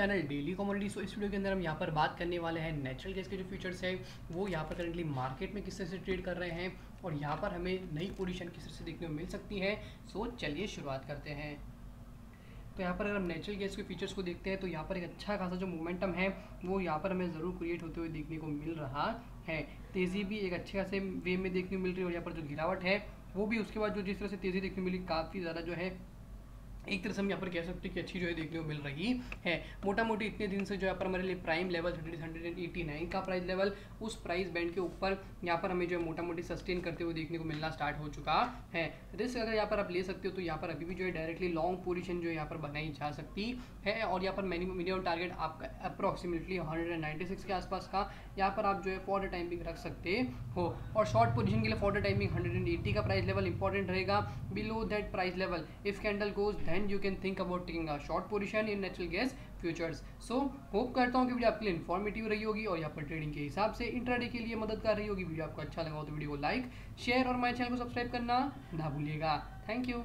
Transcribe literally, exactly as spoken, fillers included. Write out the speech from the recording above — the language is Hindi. Channel daily commodity. सो इस वीडियो के अंदर हम यहाँ पर बात करने वाले हैं नेचुरल गैस के जो फ्यूचर्स है वो यहाँ पर करंटली मार्केट में किस तरह से ट्रेड कर रहे हैं और यहाँ पर हमें नई पोजीशन किस तरह से देखने को मिल सकती है। सो चलिए शुरुआत करते हैं। तो यहाँ पर अगर हम नेचुरल गैस के फीचर्स को देखते हैं तो यहाँ पर एक अच्छा खासा जो मोमेंटम है वो यहाँ पर हमें ज़रूर क्रिएट होते हुए देखने को मिल रहा है। तेज़ी भी एक अच्छे खासे वे में देखने को मिल रही है और यहाँ पर जो गिरावट है वो भी उसके बाद जो जिस तरह से तेज़ी देखने को मिली काफ़ी ज़्यादा जो है एक तरह से हम यहाँ पर कह सकते हैं कि अच्छी जो है देखने को मिल रही है। मोटा मोटी इतने दिन से जो यहाँ पर हमारे लिए prime level hundred and eighty nine का प्राइस लेवल उस प्राइस बैंड के ऊपर यहाँ पर हमें जो है मोटा मोटी सस्टेन करते हुए देखने को मिलना स्टार्ट हो चुका है। रिस्क अगर यहाँ पर आप ले सकते हो तो यहाँ पर अभी भी जो है डायरेक्टली लॉन्ग पोजिशन जो है यहाँ पर बनाई जा सकती है और यहाँ पर मिनिमम मिनिमम टारगेट आपका approximately hundred and ninety six के आसपास का यहाँ पर आप जो है फॉर द टाइमिंग रख सकते हो। और शॉर्ट पोजिशन के लिए for the timing hundred and eighty का प्राइस लेवल इंपॉर्टेंट रहेगा। Below that price level if candle goes And you can think about taking a short position in natural gas futures. So hope करता हूँ कि वीडियो आपके लिए इन्फॉर्मेटिव रही होगी और यहाँ पर ट्रेडिंग के हिसाब से इंट्राडे के लिए मददगार रही होगी। वीडियो आपको अच्छा लगा हो तो वीडियो को लाइक शेयर और मेरे चैनल को सब्सक्राइब करना ना भूलिएगा। Thank you.